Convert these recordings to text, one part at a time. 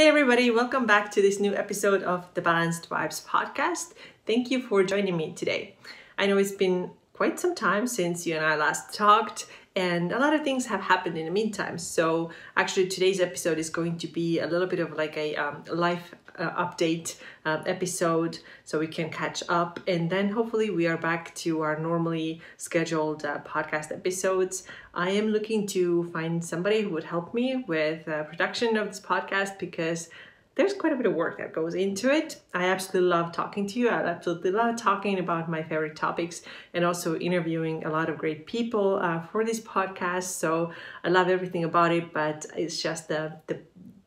Hey everybody, welcome back to this new episode of the Balanced Vibes podcast. Thank you for joining me today. I know it's been quite some time since you and I last talked, and a lot of things have happened in the meantime. So actually today's episode is going to be a little bit of like a life update episode, so we can catch up, and then hopefully we are back to our normally scheduled podcast episodes. I am looking to find somebody who would help me with production of this podcast, because there's quite a bit of work that goes into it. I absolutely love talking to you. I absolutely love talking about my favorite topics and also interviewing a lot of great people for this podcast. So I love everything about it, but it's just the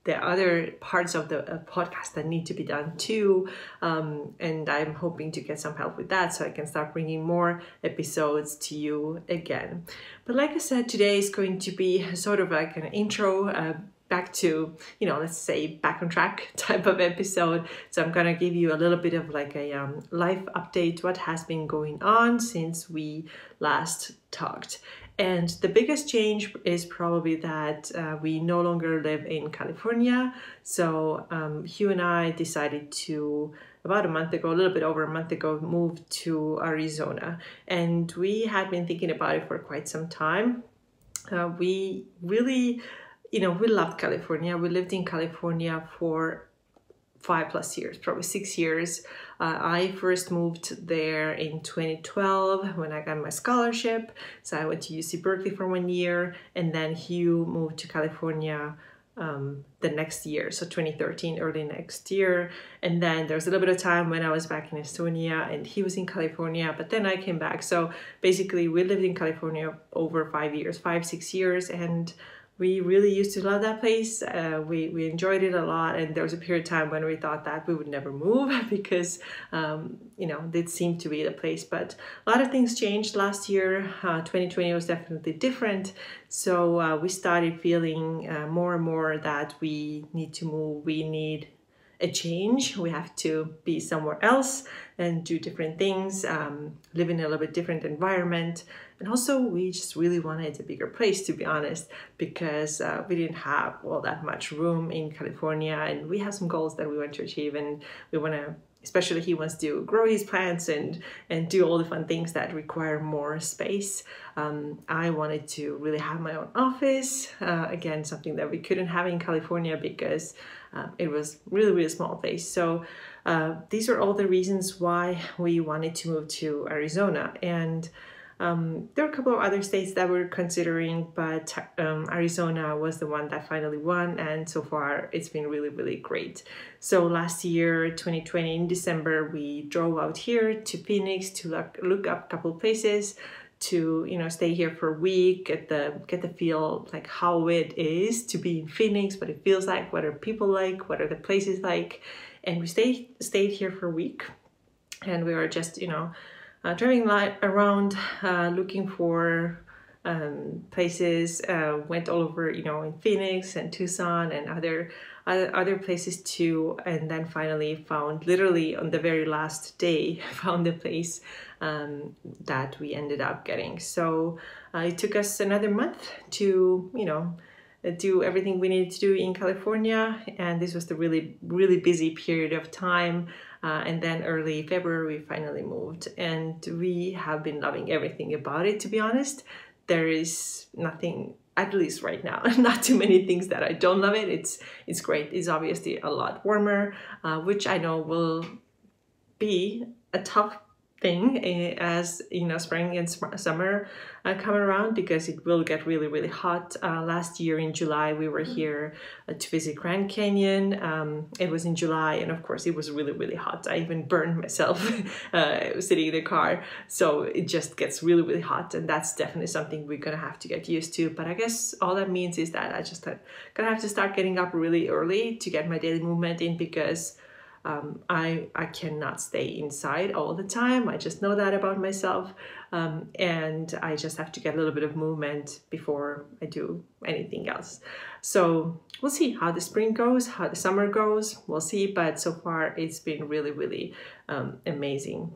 other parts of the podcast that need to be done too. And I'm hoping to get some help with that so I can start bringing more episodes to you again. But like I said, today is going to be sort of like an intro back to, you know, let's say back on track type of episode. So I'm gonna give you a little bit of like a life update, what has been going on since we last talked. And the biggest change is probably that we no longer live in California. So Hugh and I decided to, about a month ago, a little bit over a month ago, move to Arizona. And we had been thinking about it for quite some time. We really, you know, we loved California. We lived in California for 5+ years, probably 6 years. I first moved there in 2012 when I got my scholarship. So I went to UC Berkeley for 1 year, and then Hugh moved to California the next year, so 2013, early next year. And then there was a little bit of time when I was back in Estonia and he was in California, but then I came back. So basically we lived in California over 5 years, 5-6 years, and we really used to love that place. We enjoyed it a lot, and there was a period of time when we thought that we would never move because, you know, it seemed to be the place. But a lot of things changed last year. 2020 was definitely different. So we started feeling more and more that we need to move. We need a change. We have to be somewhere else and do different things, live in a little bit different environment. And also we just really wanted a bigger place, to be honest, because we didn't have all that much room in California, and we have some goals that we want to achieve, and we want to, especially he wants to grow his plants and do all the fun things that require more space. I wanted to really have my own office, again, something that we couldn't have in California because it was really, really small place. So these are all the reasons why we wanted to move to Arizona. And there are a couple of other states that we're considering, but Arizona was the one that finally won, and so far it's been really, really great. So last year, 2020, in December, we drove out here to Phoenix to look up a couple of places to, you know, stay here for a week, get the feel like how it is to be in Phoenix, what it feels like, what are people like, what are the places like. And we stayed here for a week, and we were just, you know, driving around, looking for places, went all over, you know, in Phoenix and Tucson and other places too, and then finally found, literally on the very last day, found the place that we ended up getting. So it took us another month to, you know, do everything we needed to do in California, and this was the really, really busy period of time. And then early February, we finally moved, and we have been loving everything about it, to be honest. There is nothing, at least right now, not too many things that I don't love it. It's great. It's obviously a lot warmer, which I know will be a tough thing as, you know, spring and summer come around, because it will get really, really hot. Last year in July we were here to visit Grand Canyon. It was in July, and of course it was really, really hot. I even burned myself sitting in the car. So it just gets really, really hot, and that's definitely something we're gonna have to get used to. But I guess all that means is that I just gonna have to start getting up really early to get my daily movement in, because I cannot stay inside all the time. I just know that about myself, and I just have to get a little bit of movement before I do anything else. So we'll see how the spring goes, how the summer goes, we'll see, but so far it's been really, really amazing.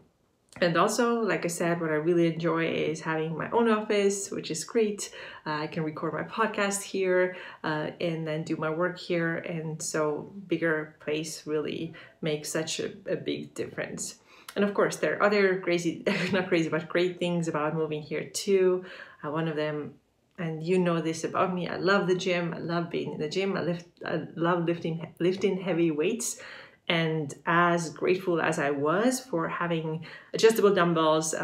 And also, like I said, what I really enjoy is having my own office, which is great. I can record my podcast here and then do my work here. And so bigger place really makes such a big difference. And of course, there are other great things about moving here too. One of them, and you know this about me, I love the gym. I love being in the gym. I love lifting heavy weights. And as grateful as I was for having adjustable dumbbells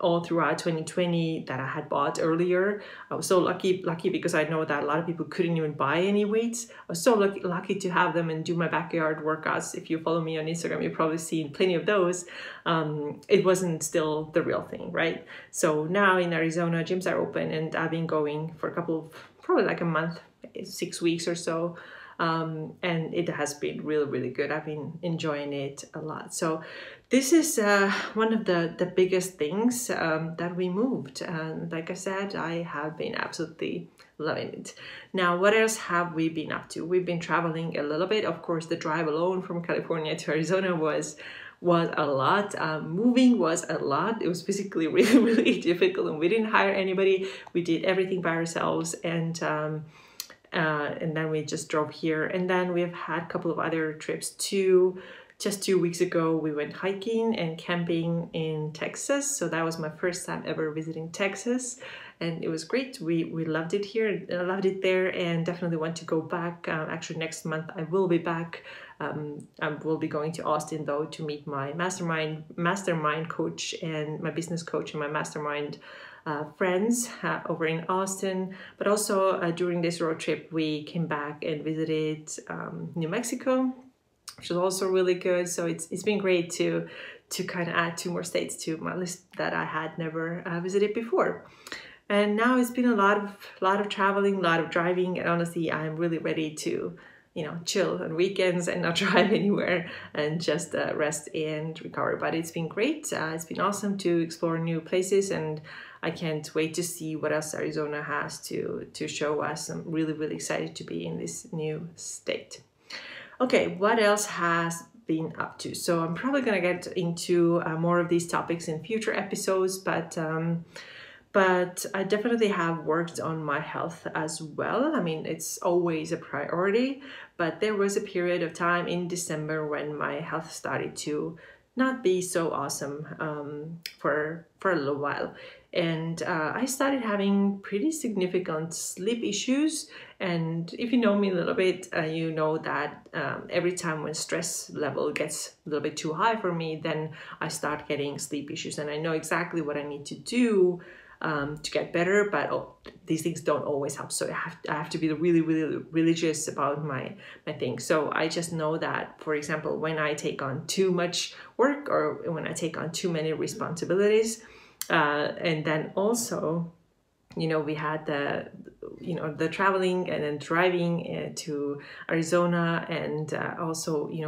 all throughout 2020 that I had bought earlier, I was so lucky because I know that a lot of people couldn't even buy any weights. I was so lucky to have them and do my backyard workouts. If you follow me on Instagram, you've probably seen plenty of those. It wasn't still the real thing, right? So now in Arizona, gyms are open, and I've been going for a couple, probably like a month, 6 weeks or so. And it has been really good. I've been enjoying it a lot. So this is one of the biggest things that we moved, and like I said, I have been absolutely loving it. Now, what else have we been up to? We've been traveling a little bit. Of course, the drive alone from California to Arizona was a lot. Moving was a lot. It was physically really difficult, and we didn't hire anybody. We did everything by ourselves, and then we just drove here. And then we've had a couple of other trips too. Just 2 weeks ago, we went hiking and camping in Texas. So that was my first time ever visiting Texas. And it was great. We loved it here, I loved it there, and definitely want to go back. Actually, next month I will be back. I will be going to Austin though to meet my mastermind coach and my business coach and my mastermind friends over in Austin. But also during this road trip, we came back and visited New Mexico, which is also really good. So it's been great to kind of add 2 more states to my list that I had never visited before. And now it's been a lot of traveling, a lot of driving, and honestly, I'm really ready to, you know, chill on weekends and not drive anywhere and just rest and recover. But it's been great. It's been awesome to explore new places, and I can't wait to see what else Arizona has to show us. I'm really excited to be in this new state. Okay, what else has been up to? So I'm probably gonna get into more of these topics in future episodes, but I definitely have worked on my health as well. I mean, it's always a priority, but there was a period of time in December when my health started to not be so awesome for a little while. And I started having pretty significant sleep issues. And if you know me a little bit, you know that every time when stress level gets a little bit too high for me, then I start getting sleep issues. And I know exactly what I need to do to get better, but these things don't always help. So I have to be really religious about my thing. So I just know that, for example, when I take on too much work or when I take on too many responsibilities, and then also, you know, we had the traveling and then driving to Arizona, and also, you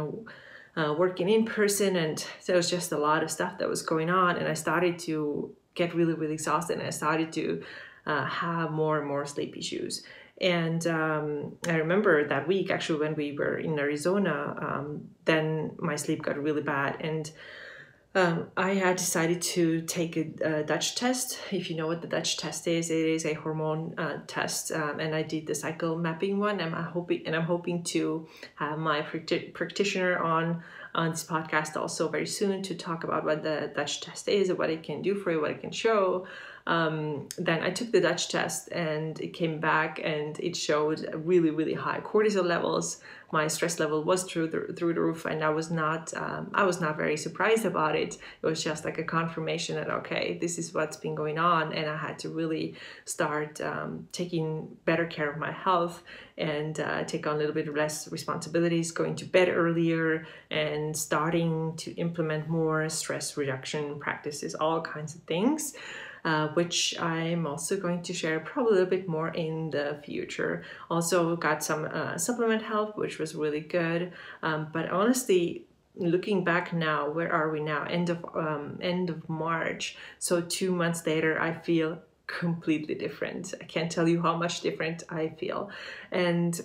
know, working in person, and there was just a lot of stuff that was going on, and I started to get really exhausted, and I started to have more and more sleep issues. And I remember that week actually when we were in Arizona, then my sleep got really bad, and I had decided to take a Dutch test. If you know what the Dutch test is, it is a hormone test, and I did the cycle mapping one. And I'm hoping to have my practitioner on this podcast also very soon to talk about what the Dutch test is and what it can do for you, what it can show. Then I took the Dutch test, and it came back, and it showed really high cortisol levels. My stress level was through the roof, and I was not very surprised about it. It was just like a confirmation that, okay, this is what's been going on, and I had to really start taking better care of my health and take on a little bit less responsibilities, going to bed earlier, and starting to implement more stress reduction practices, all kinds of things. Which I'm also going to share probably a little bit more in the future. Also got some supplement help, which was really good. But honestly, looking back now, where are we now? End of March. So 2 months later, I feel completely different. I can't tell you how much different I feel. And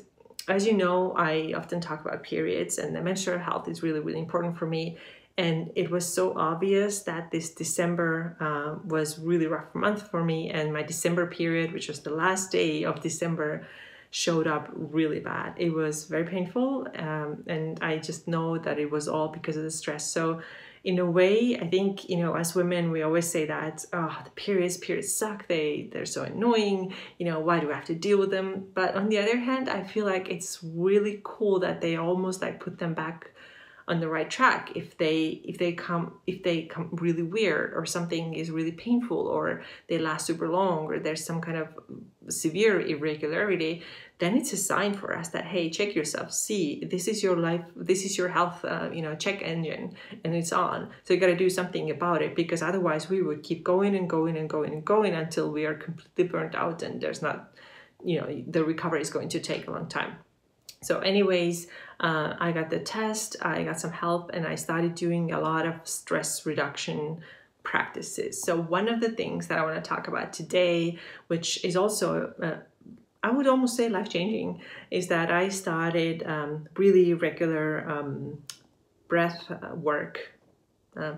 as you know, I often talk about periods, and the menstrual health is really important for me. And it was so obvious that this December was really rough month for me, and my December period, which was the last day of December, showed up really bad. It was very painful, and I just know that it was all because of the stress. So in a way, I think, you know, as women, we always say that, oh, the periods suck, they're so annoying, you know, why do I have to deal with them? But on the other hand, I feel like it's really cool that they almost like put them back on the right track if they come really weird, or something is really painful, or they last super long, or there's some kind of severe irregularity. Then it's a sign for us that, hey, check yourself, see, this is your life, this is your health, you know, check engine, and it's on. So you got to do something about it, because otherwise we would keep going and going and going and going until we are completely burnt out, and there's not, you know, the recovery is going to take a long time. So anyways, I got the test, I got some help, and I started doing a lot of stress reduction practices. So one of the things that I want to talk about today, which is also, I would almost say life-changing, is that I started really regular breath work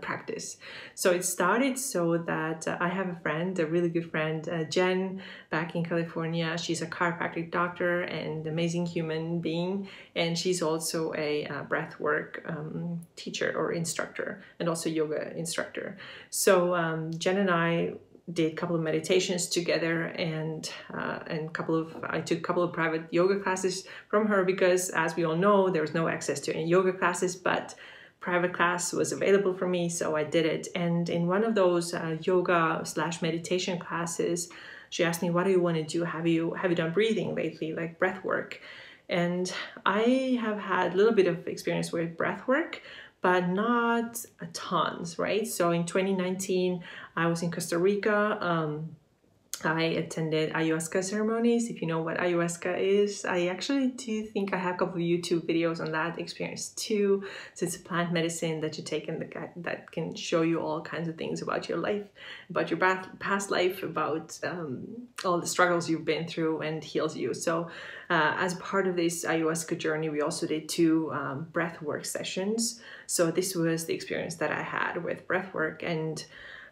practice. So it started so that I have a friend, a really good friend, Jen, back in California. She's a chiropractic doctor and amazing human being, and she's also a breathwork teacher or instructor, and also yoga instructor. So Jen and I did a couple of meditations together, and I took a couple of private yoga classes from her, because as we all know, there was no access to any yoga classes, but private class was available for me, so I did it. And in one of those yoga/meditation classes, she asked me, what do you want to do? Have you done breathing lately, like breath work? And I have had a little bit of experience with breath work, but not a tons, right? So in 2019, I was in Costa Rica. I attended ayahuasca ceremonies. If you know what ayahuasca is, I actually do think I have a couple of YouTube videos on that experience too. So it's a plant medicine that you take, and that can show you all kinds of things about your life, about your past life, about all the struggles you've been through, and heals you. So as part of this ayahuasca journey, we also did two breath work sessions. So this was the experience that I had with breath work. And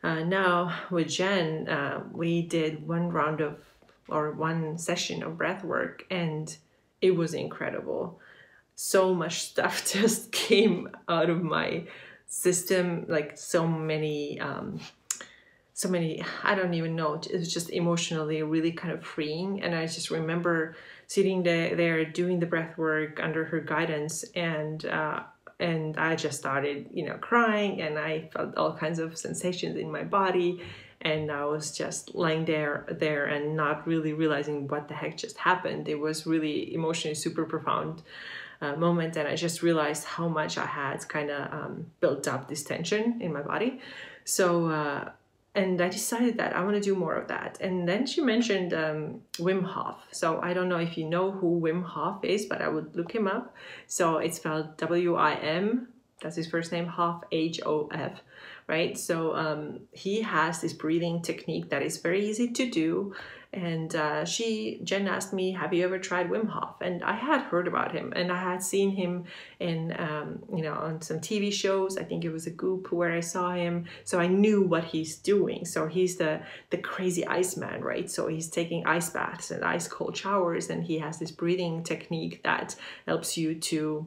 now with Jen, we did one session of breath work, and it was incredible. So much stuff just came out of my system, like so many, I don't even know, it was just emotionally really kind of freeing. And I just remember sitting there doing the breath work under her guidance, and I just started, you know, crying, and I felt all kinds of sensations in my body, and I was just lying there and not really realizing what the heck just happened. It was really emotionally super profound moment, and I just realized how much I had kind of built up this tension in my body. So and I decided that I want to do more of that. And then she mentioned Wim Hof. So I don't know if you know who Wim Hof is, but I would look him up. So it's spelled W-I-M, that's his first name, Hof, H-O-F, right? So he has this breathing technique that is very easy to do. And Jen asked me, have you ever tried Wim Hof? And I had heard about him, and I had seen him in, you know, on some TV shows. I think it was a Goop where I saw him. So I knew what he's doing. So he's the crazy Iceman, right? So he's taking ice baths and ice cold showers, and he has this breathing technique that helps you to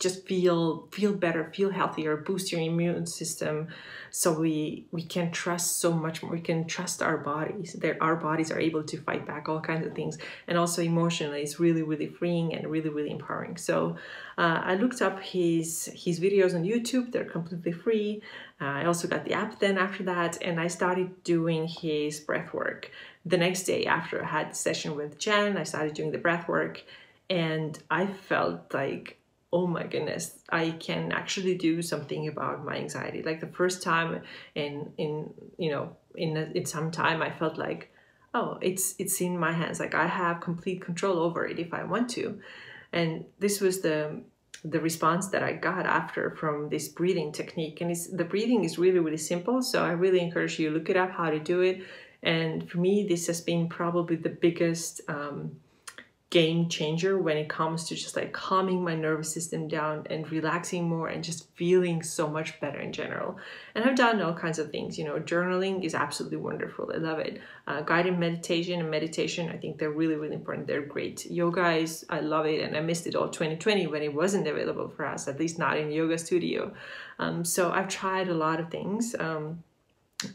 just feel better, feel healthier, boost your immune system. So we can trust so much more. We can trust our bodies. Our bodies are able to fight back all kinds of things. And also emotionally, it's really, really freeing and really, really empowering. So I looked up his videos on YouTube. They're completely free. I also got the app then after that, and I started doing his breath work. The next day after I had the session with Jen, I started doing the breath work, and I felt like, oh my goodness, I can actually do something about my anxiety. Like the first time in some time, I felt like, oh, it's in my hands. Like I have complete control over it if I want to. And this was the response that I got after from this breathing technique. And the breathing is really, really simple. So I really encourage you, look it up, how to do it. And for me, this has been probably the biggest game changer when it comes to just like calming my nervous system down and relaxing more and just feeling so much better in general. And I've done all kinds of things, you know, journaling is absolutely wonderful. I love it. Guided meditation and meditation, I think they're really, really important. They're great. Yoga is, I love it. And I missed it all 2020 when it wasn't available for us, at least not in the yoga studio. So I've tried a lot of things.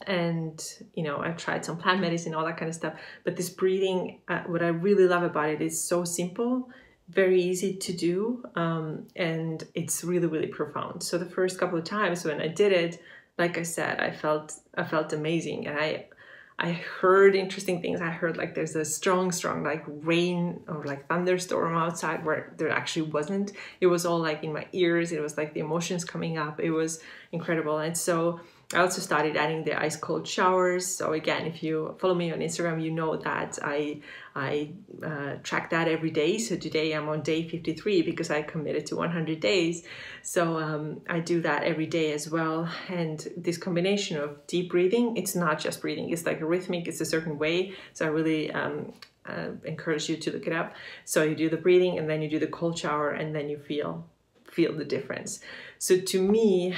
And you know, I've tried some plant medicine, all that kind of stuff, but this breathing, what I really love about it is so simple, very easy to do, and it's really, really profound. So the first couple of times when I did it, like I said, I felt amazing, and I heard interesting things. I heard like there's a strong like rain or like thunderstorm outside where there actually wasn't. It was all like in my ears. It was like the emotions coming up. It was incredible. And so I also started adding the ice cold showers. So again, if you follow me on Instagram, you know that I track that every day. So today I'm on day 53 because I committed to 100 days. So I do that every day as well. And this combination of deep breathing, it's not just breathing, it's like a rhythmic, it's a certain way. So I really encourage you to look it up. So you do the breathing and then you do the cold shower and then you feel the difference. So to me,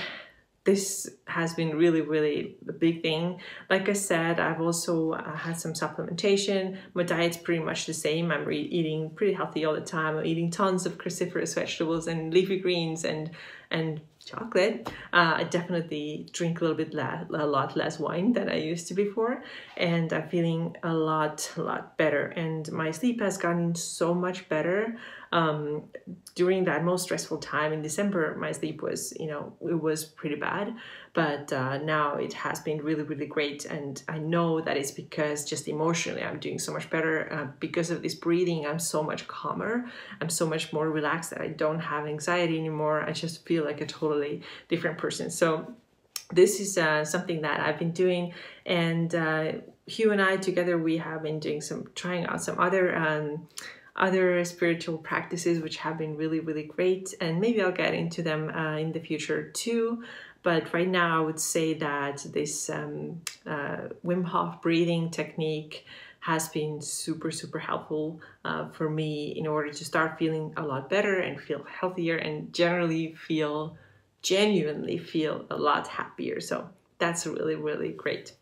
this has been really, really a big thing. Like I said, I've also had some supplementation. My diet's pretty much the same. I'm eating pretty healthy all the time. I'm eating tons of cruciferous vegetables and leafy greens and chocolate. I definitely drink a little bit a lot less wine than I used to before, and I'm feeling a lot better. And my sleep has gotten so much better. During that most stressful time in December, my sleep was, you know, it was pretty bad, but now it has been really, really great. And I know that it's because just emotionally I'm doing so much better because of this breathing. I'm so much calmer. I'm so much more relaxed that I don't have anxiety anymore. I just feel like a totally different person. So this is something that I've been doing, and Hugh and I together, we have been doing trying out some other spiritual practices, which have been really, really great, and maybe I'll get into them in the future too. But right now I would say that this Wim Hof breathing technique has been super helpful for me in order to start feeling a lot better and feel healthier and generally genuinely feel a lot happier. So that's really, really great.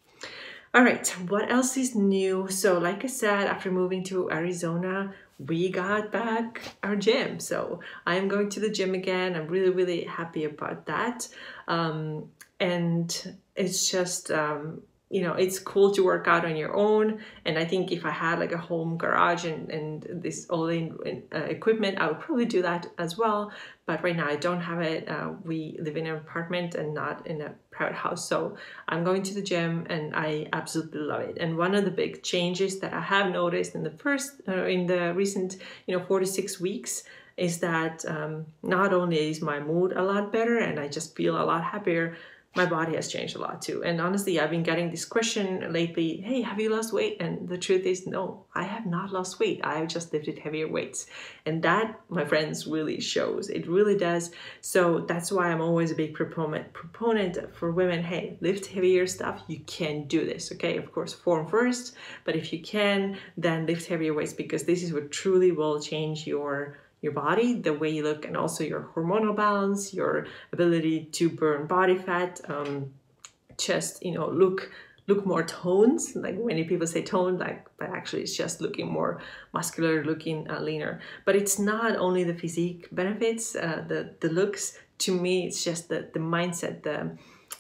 All right, what else is new? So like I said, after moving to Arizona, we got back our gym. So I'm going to the gym again. I'm really, really happy about that. And it's just, you know, it's cool to work out on your own. And I think if I had like a home garage and this all-in equipment, I would probably do that as well. But right now I don't have it. We live in an apartment and not in a private house. So I'm going to the gym and I absolutely love it. And one of the big changes that I have noticed in the recent, you know, 4 to 6 weeks is that not only is my mood a lot better and I just feel a lot happier, my body has changed a lot too. And honestly, I've been getting this question lately, hey, have you lost weight? And the truth is, no, I have not lost weight. I have just lifted heavier weights. And that, my friends, really shows. It really does. So that's why I'm always a big proponent for women, hey, lift heavier stuff. You can do this, okay? Of course, form first, but if you can, then lift heavier weights, because this is what truly will change your body, the way you look, and also your hormonal balance, your ability to burn body fat, just, you know, look more toned. Like many people say toned, like, but actually it's just looking more muscular, looking leaner. But it's not only the physique benefits, the looks. To me, it's just the mindset,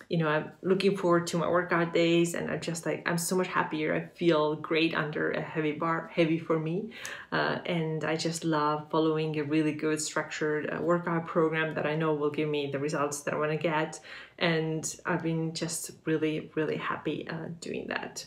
you know, I'm looking forward to my workout days, and I'm just like, I'm so much happier. I feel great under a heavy bar, heavy for me. And I just love following a really good structured workout program that I know will give me the results that I want to get. And I've been just really, really happy doing that.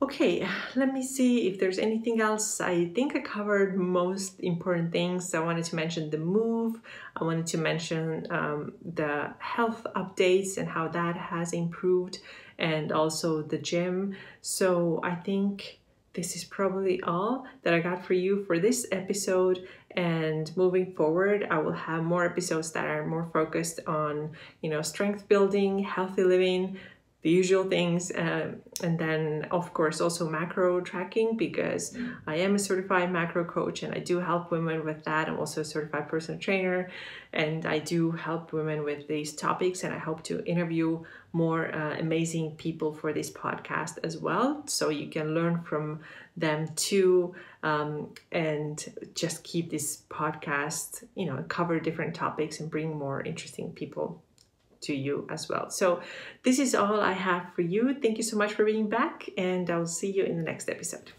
Okay, let me see if there's anything else. I think I covered most important things. I wanted to mention the move. I wanted to mention the health updates and how that has improved, and also the gym. So I think this is probably all that I got for you for this episode. And moving forward, I will have more episodes that are more focused on, you know, strength building, healthy living, the usual things, and then of course also macro tracking, because I am a certified macro coach and I do help women with that. I'm also a certified personal trainer and I do help women with these topics, and I hope to interview more amazing people for this podcast as well, so you can learn from them too, and just keep this podcast, you know, cover different topics and bring more interesting people to you as well. So this is all I have for you. Thank you so much for being back, and I will see you in the next episode.